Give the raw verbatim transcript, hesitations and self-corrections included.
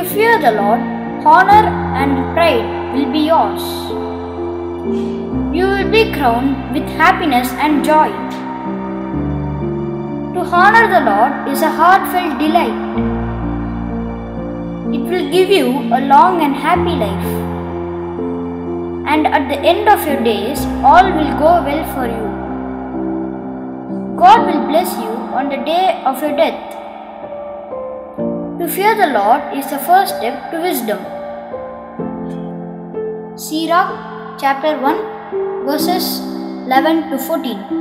you fear the Lord, honor and pride will be yours. You will be crowned with happiness and joy. To honor the Lord is a heartfelt delight. It will give you a long and happy life. And at the end of your days, all will go well for you. God will bless you on the day of your death. To fear the Lord is the first step to wisdom. Sirach chapter one verses eleven to fourteen.